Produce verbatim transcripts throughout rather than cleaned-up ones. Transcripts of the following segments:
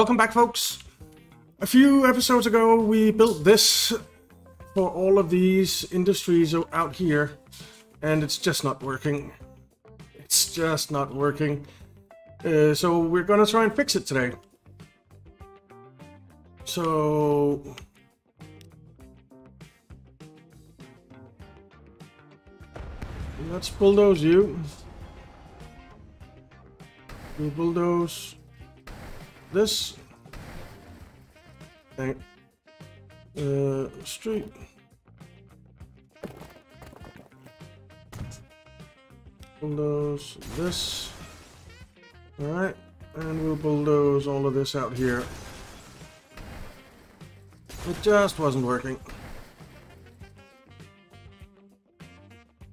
Welcome back, folks. A few episodes ago we built this for all of these industries out here, and it's just not working. It's just not working. Uh, so we're gonna try and fix it today. So let's bulldoze you. We bulldoze this thing. Uh, street. Bulldoze this. All right, and we'll bulldoze all of this out here. It just wasn't working.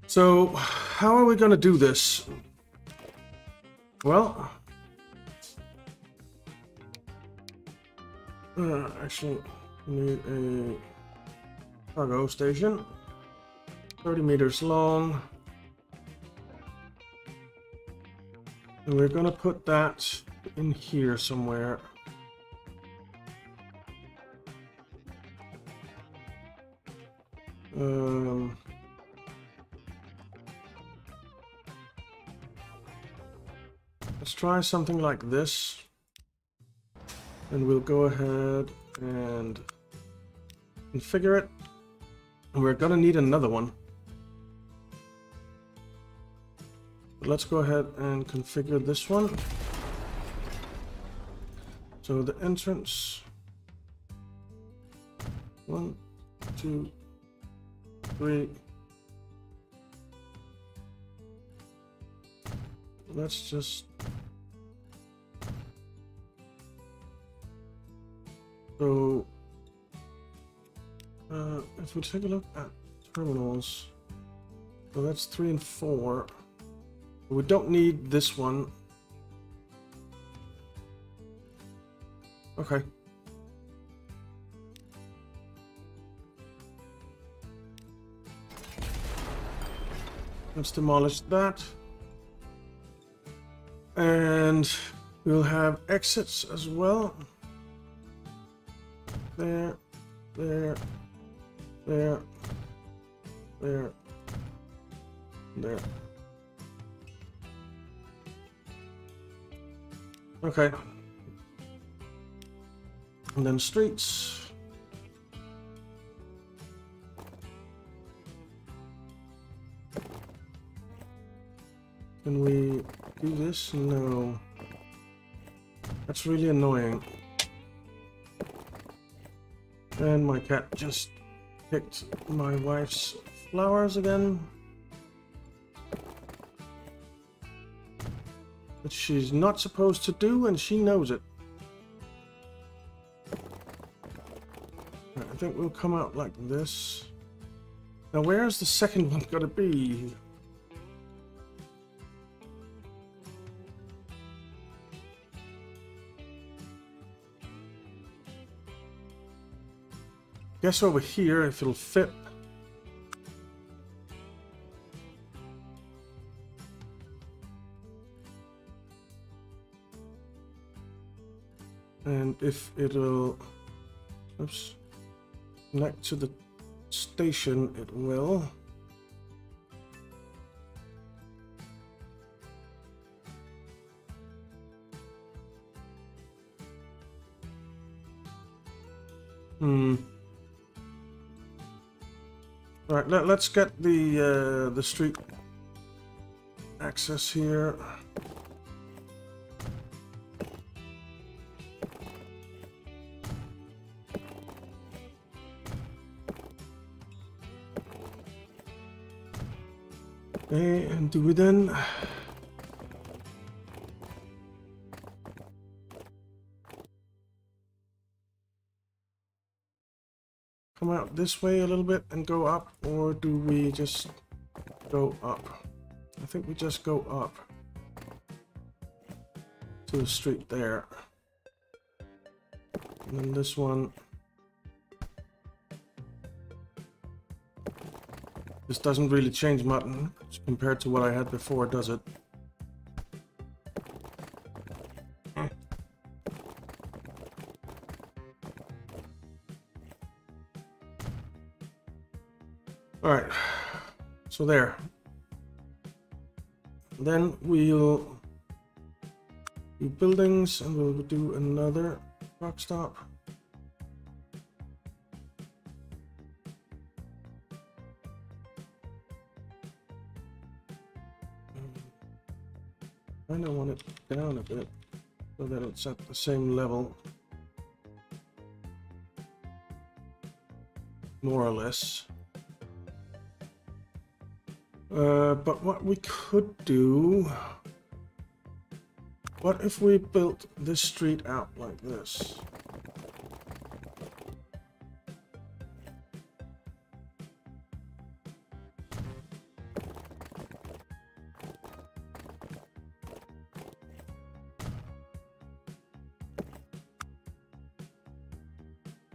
So how are we going to do this? Well, uh, actually, we need a cargo station, thirty meters long, and we're going to put that in here somewhere. Um, let's try something like this, and we'll go ahead and configure it. We're gonna need another one, but let's go ahead and configure this one. So the entrance, one, two, three. Let's just so uh, if we take a look at terminals, so that's three and four. We don't need this one. Okay. Let's demolish that. And we'll have exits as well. There, there, there, there, there. Okay. And then streets. Can we do this? No. That's really annoying. And my cat just picked my wife's flowers again. Which she's not supposed to do, and she knows it. I think we'll come out like this. Now, where's the second one gotta be? Guess over here, if it'll fit. And if it'll, oops, connect to the station, it will. Hmm. All right, let, let's get the uh, the street access here. Okay, and do we then? Come out this way a little bit and go up, or do we just go up? I think we just go up to the street there. And then this one. This doesn't really change much compared to what I had before, does it? So there. Then we'll do buildings and we'll do another rock stop. I want it down a bit so that it's at the same level, more or less. Uh, but what we could do, what if we built this street out like this?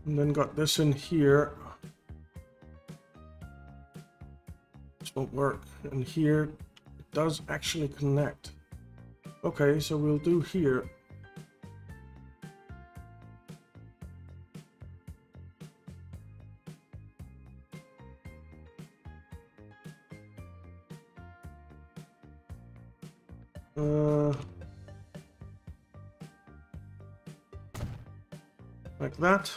And then got this in here. This won't work. And here it does actually connect. Okay, so we'll do here. Uh, like that.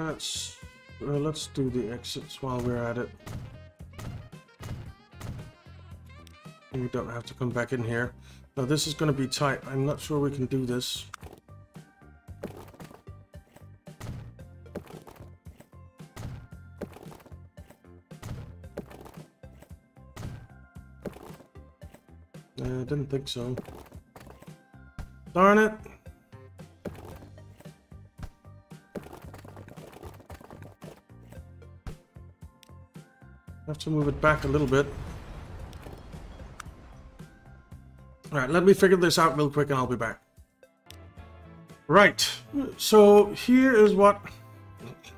Let's uh, let's do the exits while we're at it. We don't have to come back in here. Now this is going to be tight. I'm not sure we can do this. I uh, didn't think so. Darn it. Have to move it back a little bit. All right, let me figure this out real quick and I'll be back. Right, so here is what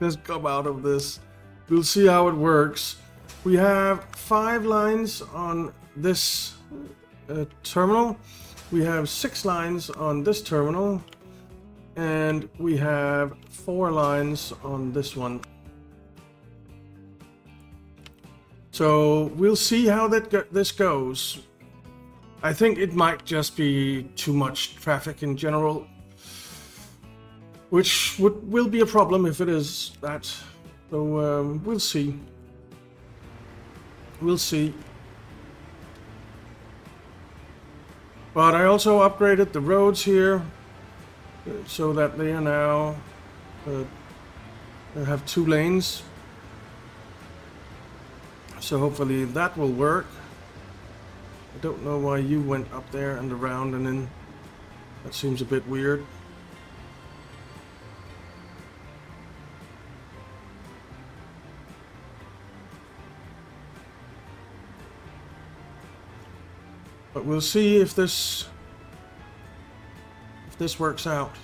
has come out of this. We'll see how it works. We have five lines on this uh, terminal. We have six lines on this terminal. And we have four lines on this one. So we'll see how that go this goes. I think it might just be too much traffic in general, which would, will be a problem if it is that. So um, we'll see. We'll see. But I also upgraded the roads here so that they are now uh, have two lanes. So hopefully that will work. I don't know why you went up there and around and then that seems a bit weird. But we'll see if this if this works out.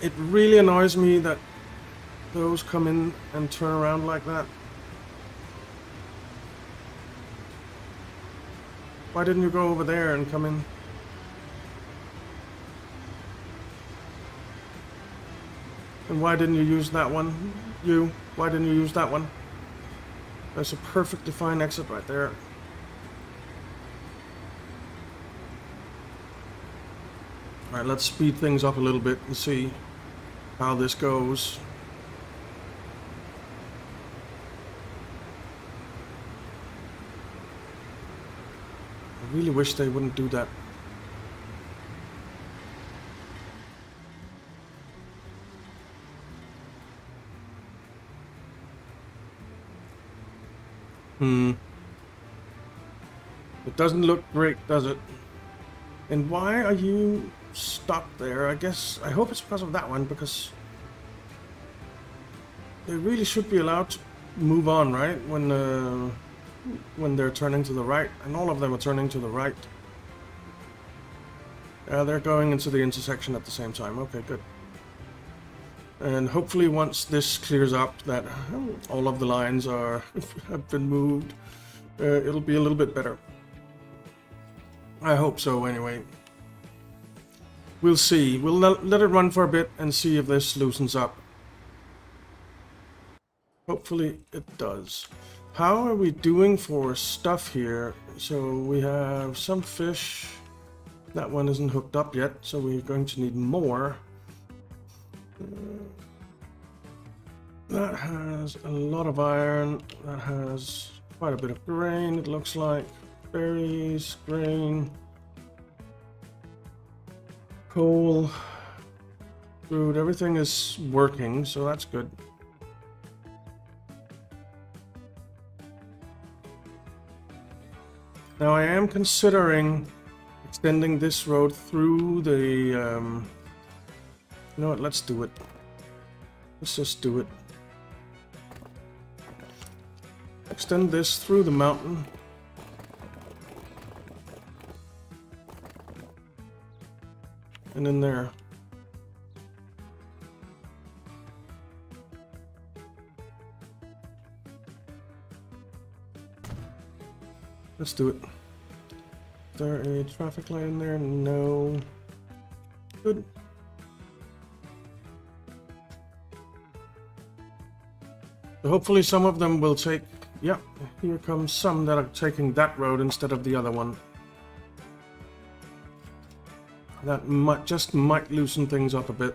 It really annoys me that those come in and turn around like that. Why didn't you go over there and come in? And why didn't you use that one? You, why didn't you use that one? There's a perfectly fine exit right there. All right, let's speed things up a little bit and see how this goes. I really wish they wouldn't do that. Hmm. It doesn't look great, does it? And why are you stopped there? I guess, I hope it's because of that one, because they really should be allowed to move on, right? When uh, when they're turning to the right, and all of them are turning to the right. Uh, they're going into the intersection at the same time. Okay, good. And hopefully once this clears up, that all of the lines are have been moved, uh, it'll be a little bit better. I hope so anyway. We'll see. We'll let it run for a bit and see if this loosens up. Hopefully it does. How are we doing for stuff here? So we have some fish. That one isn't hooked up yet, so we're going to need more. Uh, that has a lot of iron. That has quite a bit of grain, it looks like. Berries, grain, coal, food, everything is working, so that's good. Now I am considering extending this road through the, um, you know what, let's do it. Let's just do it. Extend this through the mountain. And in there. Let's do it. Is there a traffic light in there? No. Good. So hopefully some of them will take... Yeah, here comes some that are taking that road instead of the other one. That might just might loosen things up a bit.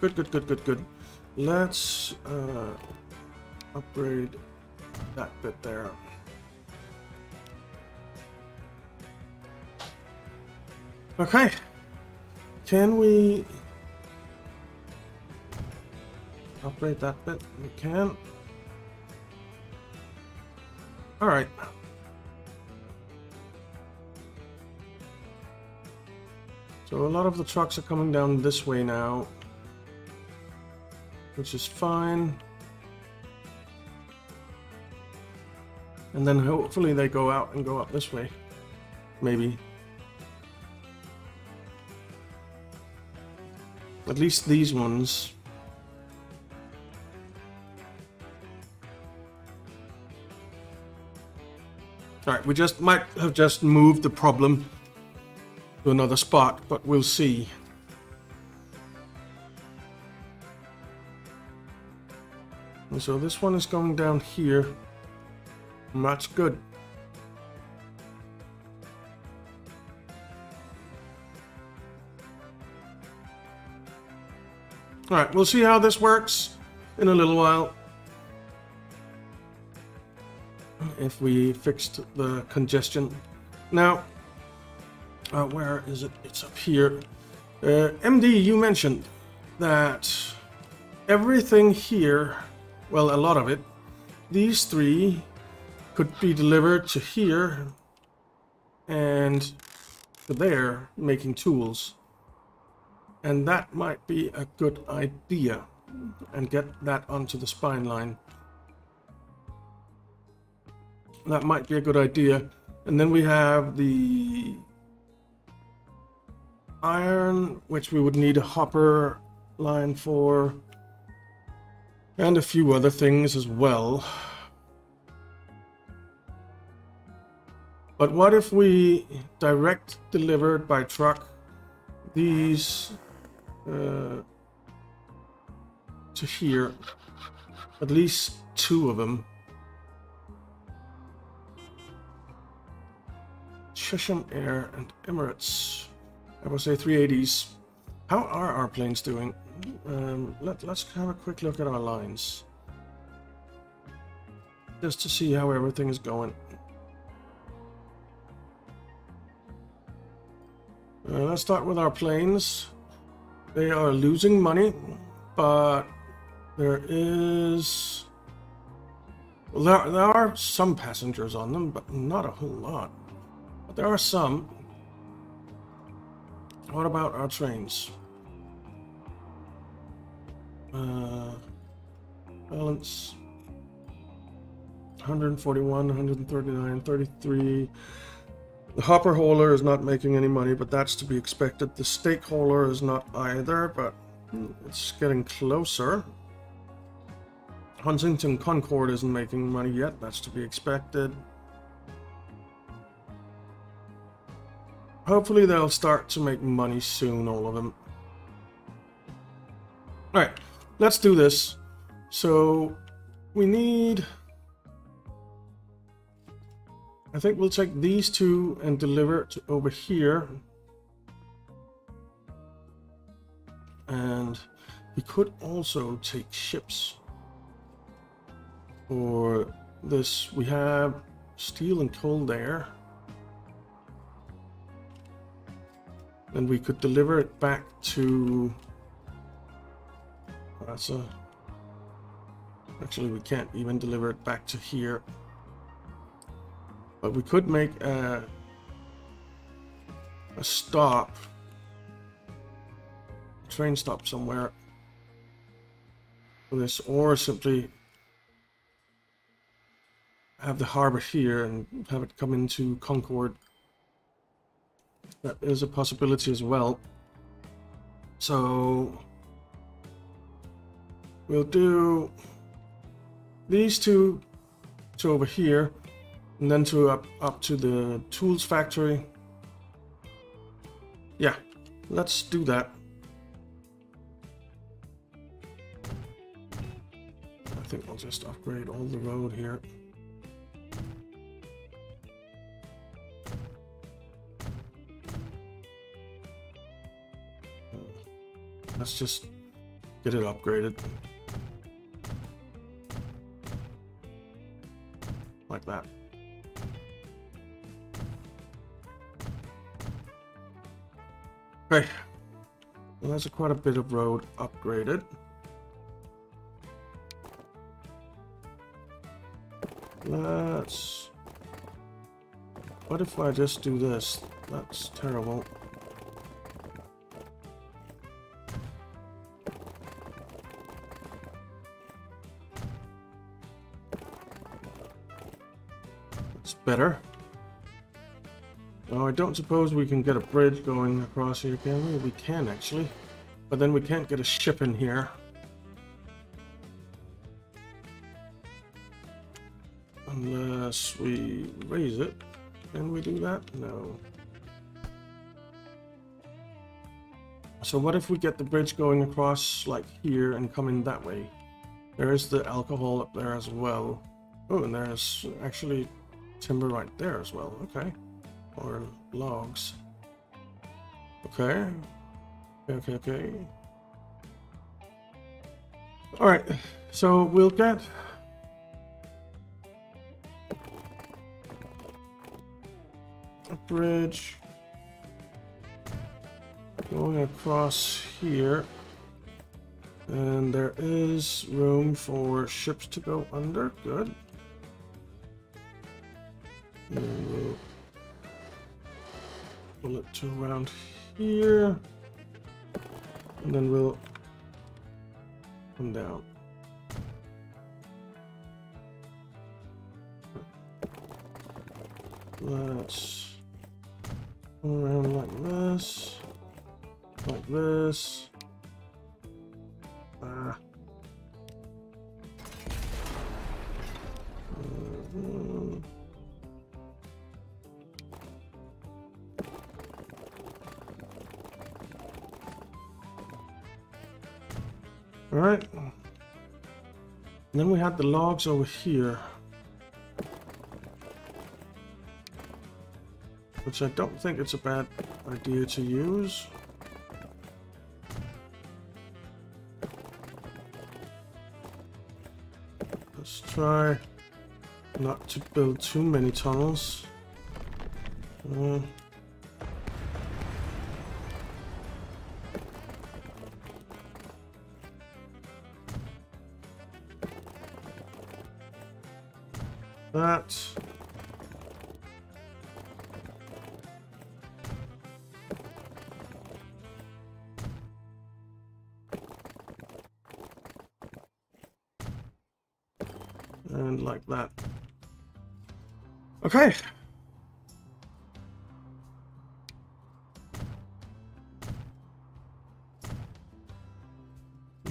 Good, good, good, good, good. Let's uh, upgrade that bit there. Okay. Can we upgrade that bit? We can. All right. So a lot of the trucks are coming down this way now, which is fine. And then hopefully they go out and go up this way, maybe. At least these ones. All right, we just might have just moved the problem to another spot, but we'll see. And so this one is going down here, and that's good. All right, we'll see how this works in a little while. If we fixed the congestion. Now, uh, where is it? It's up here. Uh, M D, you mentioned that everything here, well, a lot of it, these three could be delivered to here and to there, making tools. And that might be a good idea, and get that onto the spine line. That might be a good idea. And then we have the iron, which we would need a hopper line for, and a few other things as well. But what if we direct delivered by truck these uh, to here, at least two of them? Chesham Air and Emirates. I will say three eighties. How are our planes doing? Um, let, let's have a quick look at our lines. Just to see how everything is going. Uh, let's start with our planes. They are losing money, but there is... Well, there, there are some passengers on them, but not a whole lot. But there are some. What about our trains? Uh, balance one forty-one, one thirty-nine, thirty-three. The hopper hauler is not making any money, but that's to be expected. The stake hauler is not either, but it's getting closer. Huntington Concord isn't making money yet. That's to be expected. Hopefully they'll start to make money soon, all of them. All right, let's do this. So we need... I think we'll take these two and deliver to over here. And we could also take ships. Or this, we have steel and coal there. Then we could deliver it back to... That's a... Actually, we can't even deliver it back to here. But we could make a, a stop, a train stop somewhere for this, or simply have the harbor here and have it come into Concord. That is a possibility as well. So we'll do these two to over here. And then to up, up to the tools factory. Yeah, let's do that. I think I'll just upgrade all the road here. Let's just get it upgraded. Like that. Okay, well, that's quite a bit of road upgraded. Let's... What if I just do this? That's terrible. That's better. I don't suppose we can get a bridge going across here, can we? We can, actually. But then we can't get a ship in here. Unless we raise it. Can we do that? No. So what if we get the bridge going across, like, here and come in that way? There is the alcohol up there as well. Oh, and there's actually timber right there as well. Okay. Or logs. Okay. Okay, okay. Alright, so we'll get... a bridge... going across here. And there is room for ships to go under. Good. And we'll pull it to around here, and then we'll come down. Let's come around like this, like this. Ah. Mm-hmm. All right, and then we had the logs over here, which I don't think it's a bad idea to use. Let's try not to build too many tunnels. Uh, That. And like that. Okay.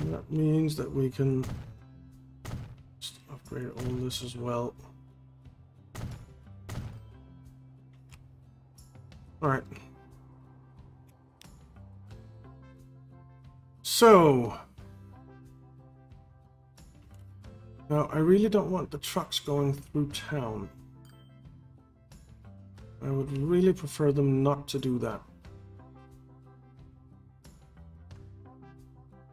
And that means that we can just upgrade all this as well. Alright. So. Now, I really don't want the trucks going through town. I would really prefer them not to do that.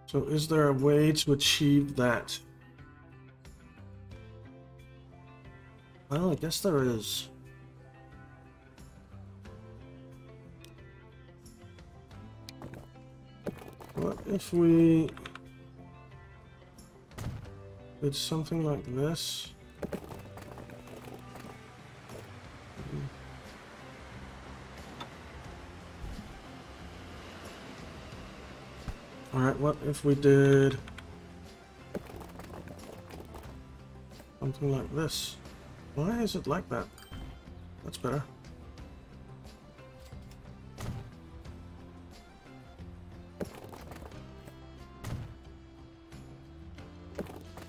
So is there a way to achieve that? Well, I guess there is. What if we did something like this? Alright, what if we did something like this? Why is it like that? That's better.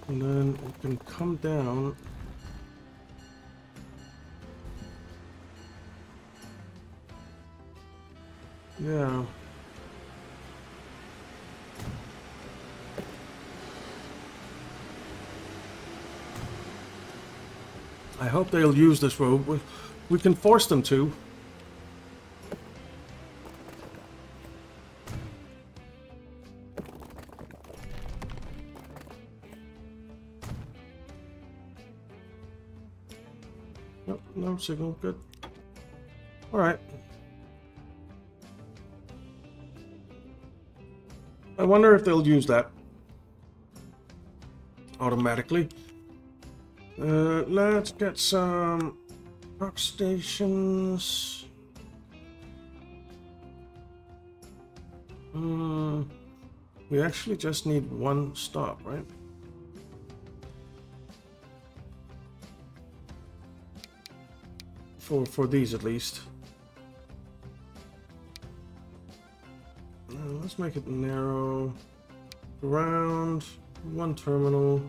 And then it can come down. Yeah. I hope they'll use this road. We, we can force them to. Nope, no signal. Good. All right. I wonder if they'll use that automatically. Uh, let's get some truck stations. Uh, we actually just need one stop, right? For for these at least. Uh, let's make it narrow. Round one terminal.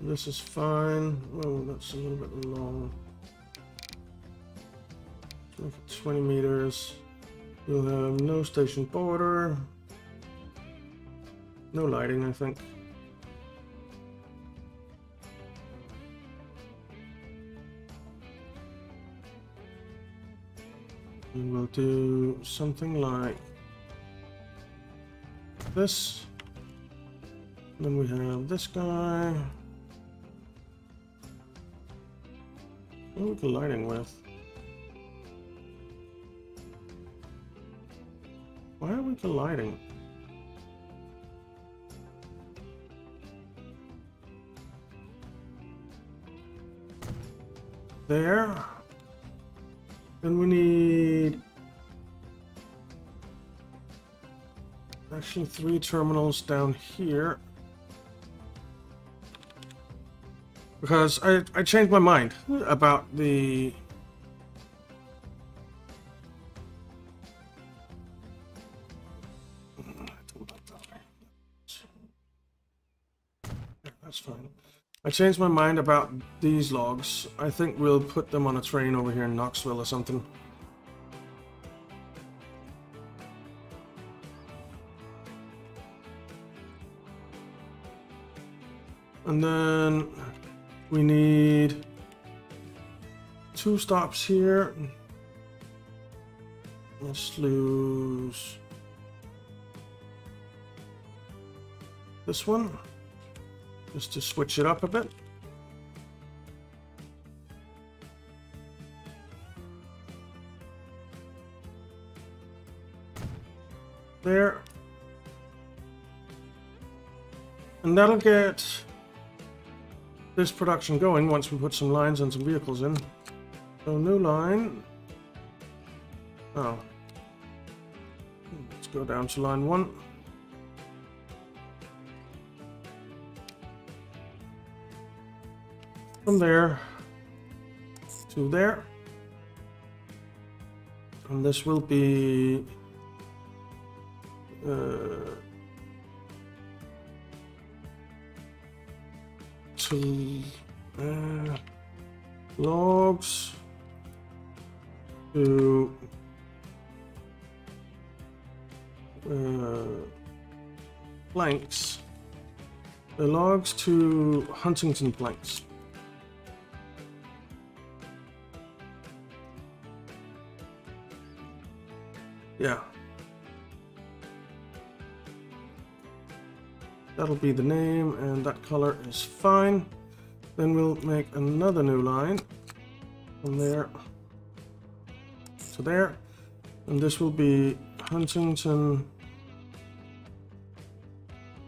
This is fine. Oh, that's a little bit long. Make it twenty meters. We'll have no station border. No lighting, I think. And we'll do something like this. Then we have this guy. What are we colliding with? Why are we colliding? There. Then we need actually three terminals down here. Because I, I changed my mind about the that's fine. I changed my mind about these logs. I think we'll put them on a train over here in Knoxville or something. And then we need two stops here. Let's lose this one just to switch it up a bit. There. And that'll get this production going once we put some lines and some vehicles in. So new line. Oh. Let's go down to line one. From there to there. And this will be uh, to uh, logs to uh, planks, the logs to Huntington planks. Yeah, that'll be the name, and that color is fine. Then we'll make another new line from there to there, and this will be Huntington,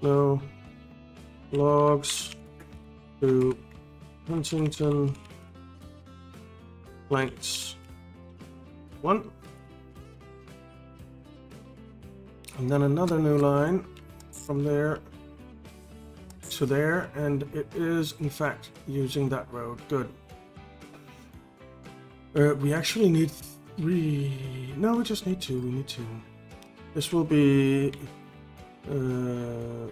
no, logs to Huntington planks one, and then another new line from there to there, and it is in fact using that road. Good. Uh, we actually need three. No, we just need two. We need two. This will be uh,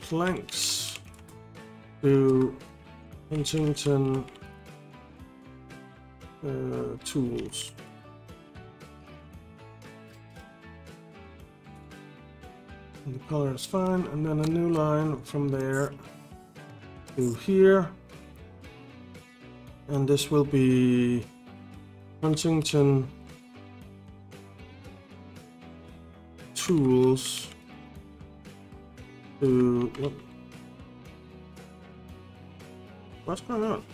planks to Huntington uh, tools. And the color is fine, and then a new line from there to here, and this will be Huntington tools to what? What's going on?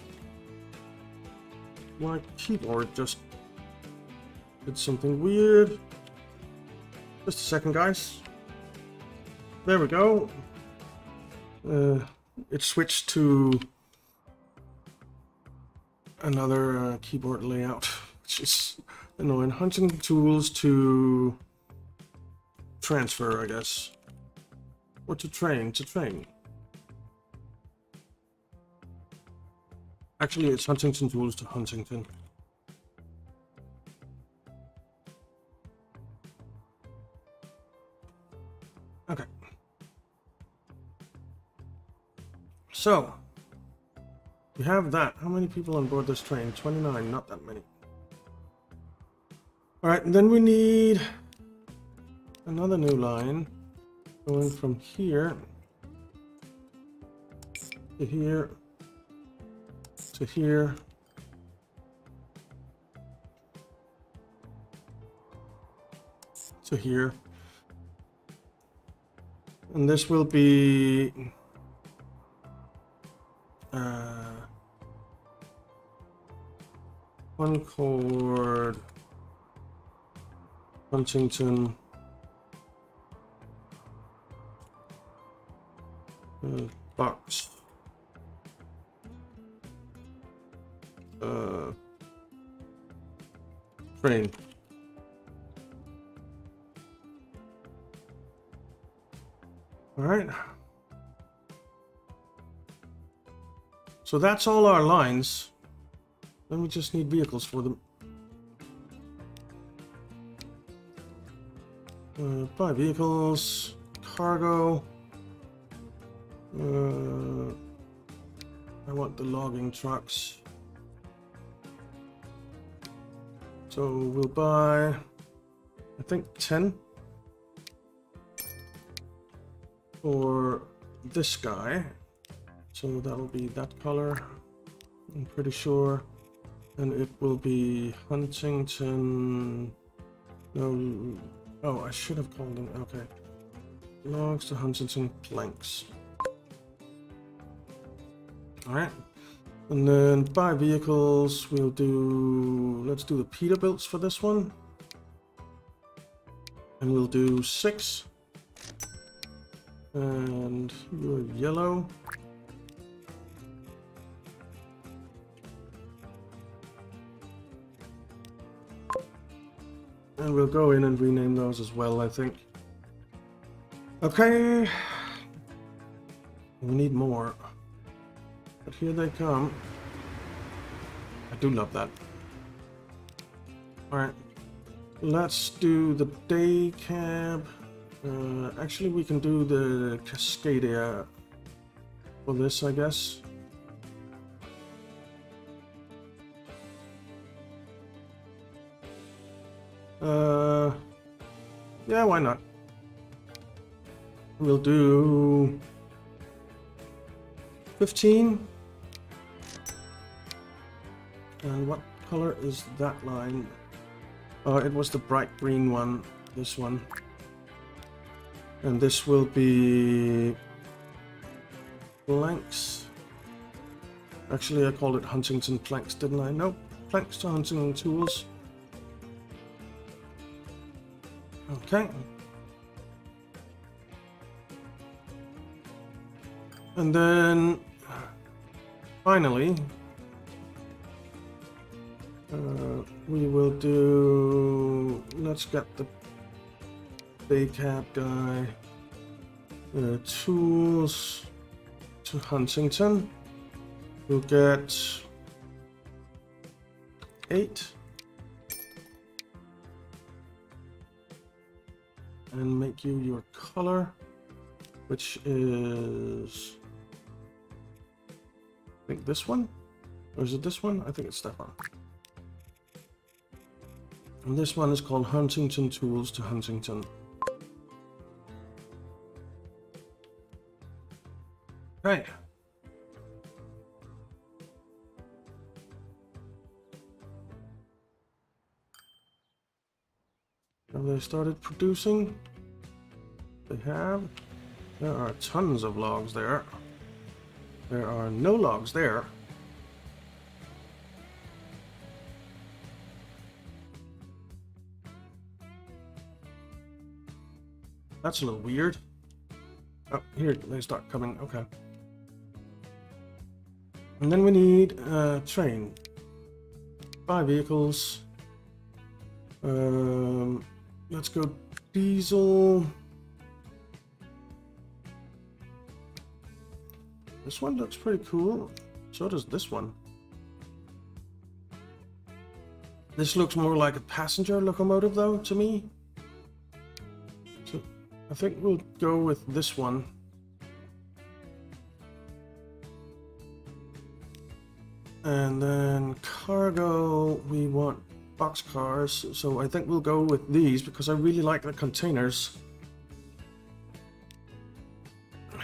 My keyboard just did something weird. Just a second, guys. There we go. Uh, it switched to another uh, keyboard layout, which is annoying. Huntington tools to transfer, I guess, or to train, to train. Actually, it's Huntington tools to Huntington. Okay. So, we have that. How many people on board this train? twenty-nine, not that many. Alright, and then we need another new line going from here to here to here. To here. And this will be Uh, Concord Huntington uh, box uh, train. All right. So that's all our lines. Then we just need vehicles for them. Uh, buy vehicles, cargo. Uh, I want the logging trucks. So we'll buy, I think, ten for this guy. So that'll be that color, I'm pretty sure, and it will be Huntington, no, oh, I should have called them, okay, logs to Huntington planks. Alright, and then buy vehicles, we'll do, let's do the Peterbilts for this one, and we'll do six, and you're yellow. And we'll go in and rename those as well, I think. Okay. We need more. But here they come. I do love that. Alright. Let's do the day cab. Uh, actually, we can do the Cascadia for this, I guess. Uh, yeah, why not? We'll do fifteen. And what color is that line? Uh, it was the bright green one, this one. And this will be planks. Actually, I called it Huntington planks, didn't I? Nope, planks to Huntington tools. Okay. And then finally, uh, we will do, let's get the day cab guy, uh, tools to Huntington. We'll get eight and make you your color, which is, I think this one, or is it this one? I think it's that one. And this one is called Huntington Tools to Huntington. Right. Have they started producing? They have. There are tons of logs there. There are no logs there. That's a little weird. Oh, here they start coming. Okay. And then we need a train. Five vehicles. Um, let's go diesel. This one looks pretty cool. So does this one. This looks more like a passenger locomotive though to me. So I think we'll go with this one. And then cargo, we want boxcars. So I think we'll go with these because I really like the containers.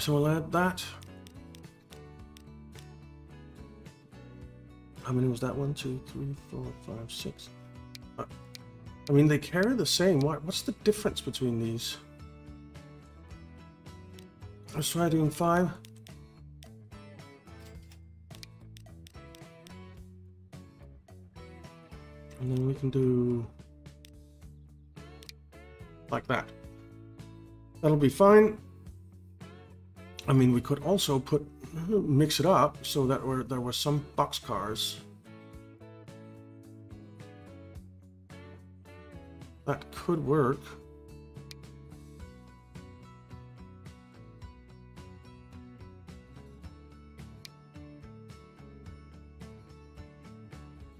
So we'll add that. How many was that? One, two, three, four, five, six. Uh, I mean, they carry the same. What, what's the difference between these? Let's try doing five. And then we can do like that. That'll be fine. I mean, we could also put mix it up so that we're, there were some boxcars. That could work.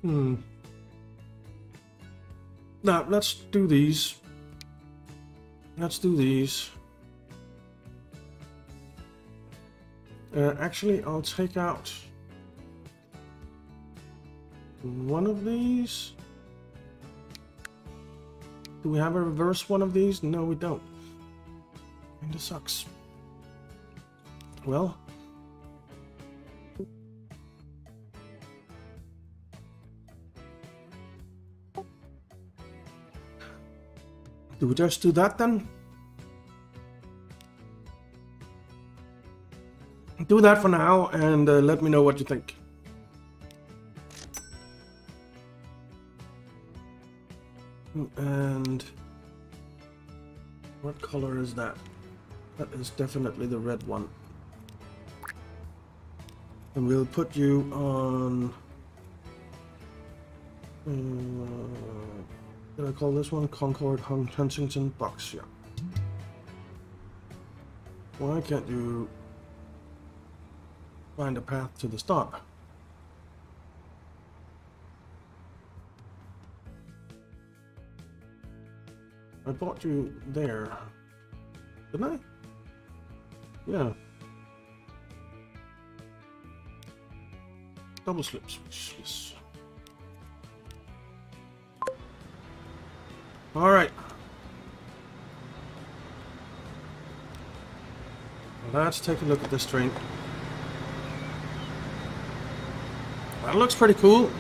Hmm. Now let's do these. Let's do these. Uh, actually, I'll take out one of these. Do we have a reverse one of these? No, we don't. And this sucks. Well, do we just do that then? Do that for now, and uh, let me know what you think. And what color is that? That is definitely the red one. And we'll put you on... Uh, did I call this one? Concord Huntington Box, yeah. Why can't you... find a path to the stop. I bought you there, didn't I? Yeah. Double slips, which is... Alright. Let's take a look at this train. That looks pretty cool.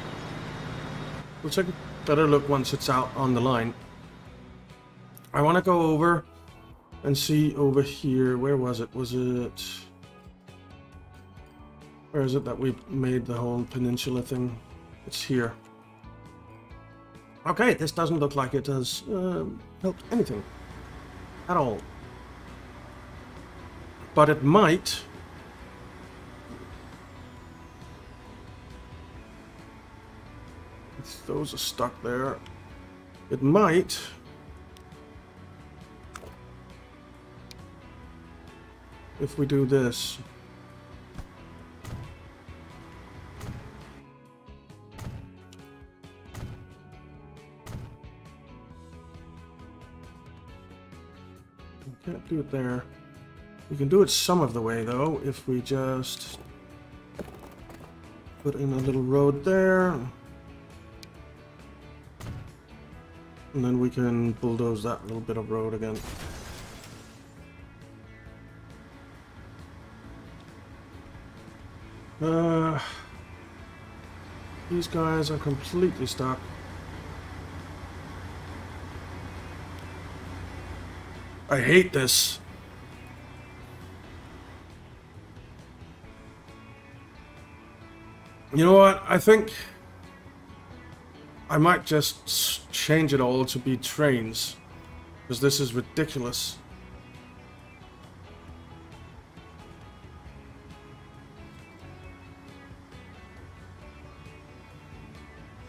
We'll take a better look once it's out on the line. I want to go over and see over here. Where was it? Was it... Where is it that we made the whole peninsula thing? It's here. Okay, this doesn't look like it has uh, helped anything at all. But it might. If those are stuck there. It might. If we do this. We can't do it there. We can do it some of the way though, if we just put in a little road there. And then we can bulldoze that little bit of road again. Uh, these guys are completely stuck. I hate this. You know what? I think I might just change it all to be trains, because this is ridiculous.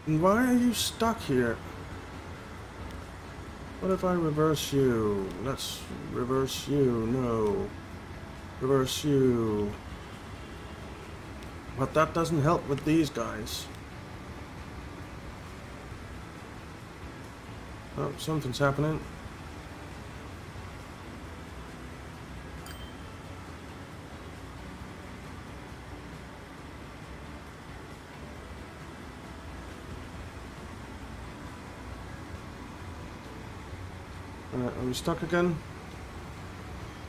And why are you stuck here? What if I reverse you? Let's reverse you. No. Reverse you. But that doesn't help with these guys. Oh, something's happening. Are we stuck again?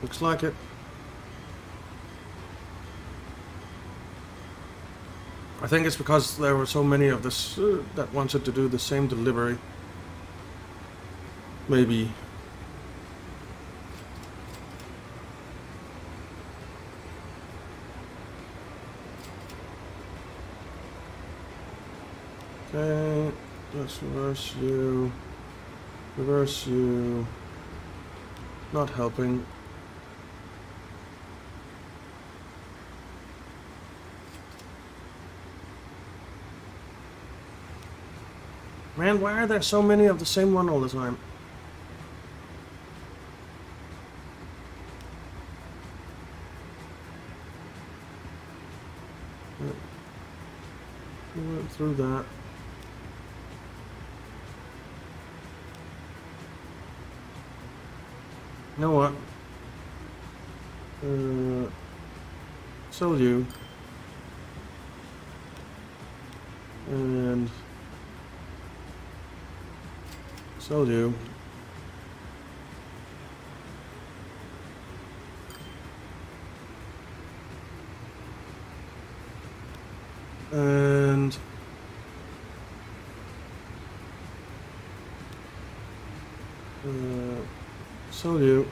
Looks like it. I think it's because there were so many of this uh, that wanted to do the same delivery. Maybe. Okay, let's reverse you. Reverse you. Not helping. Man, why are there so many of the same one all the time? We went through that. You know what? Uh, sell you. And sell you. And uh, sell you.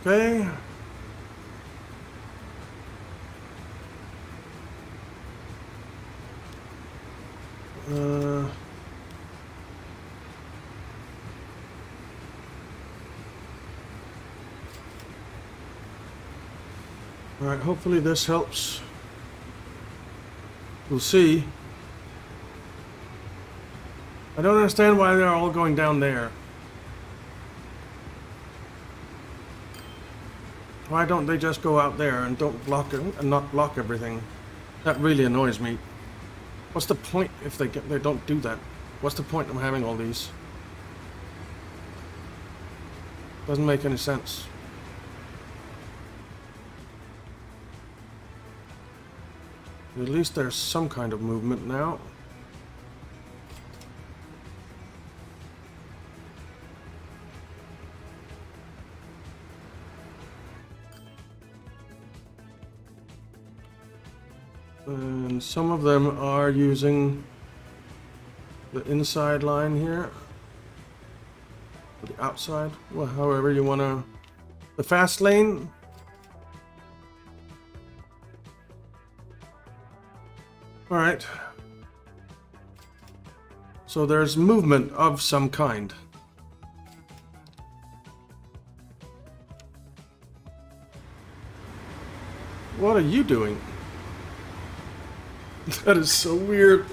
Okay. Uh, Alright, hopefully this helps. We'll see. I don't understand why they're all going down there. Why don't they just go out there and don't block it and not block everything? That really annoys me. What's the point if they get they don't do that? What's the point of having all these? Doesn't make any sense. But at least there's some kind of movement now. And some of them are using the inside line here, or the outside, well, however you want to. The fast lane. All right. So there's movement of some kind. What are you doing? That is so weird.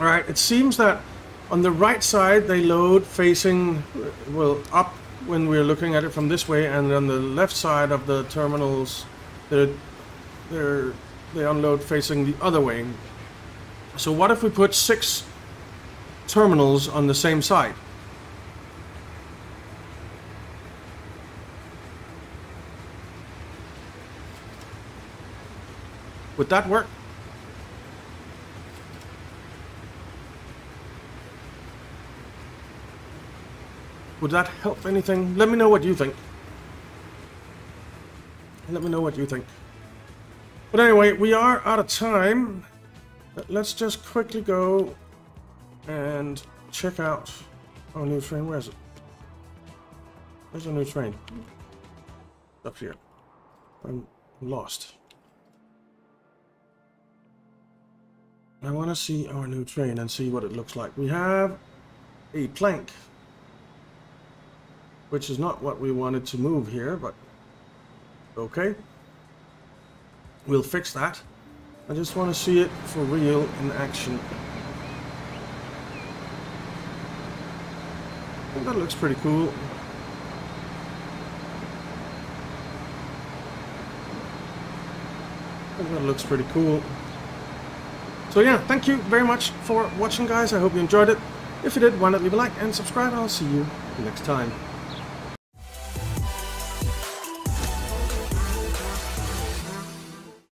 All right, it seems that on the right side they load facing, well, up when we're looking at it from this way, and on the left side of the terminals they're, they're, they unload facing the other way. So what if we put six terminals on the same side? Would that work? Would that help anything? Let me know what you think. Let me know what you think. But anyway, we are out of time. Let's just quickly go and check out our new train. Where is it? There's a new train. It's up here. I'm lost. I want to see our new train and see what it looks like. We have a plank, which is not what we wanted to move here, but okay. We'll fix that. I just want to see it for real in action. I think that looks pretty cool. I think that looks pretty cool. So yeah, thank you very much for watching, guys. I hope you enjoyed it. If you did, why not leave a like and subscribe. I'll see you next time.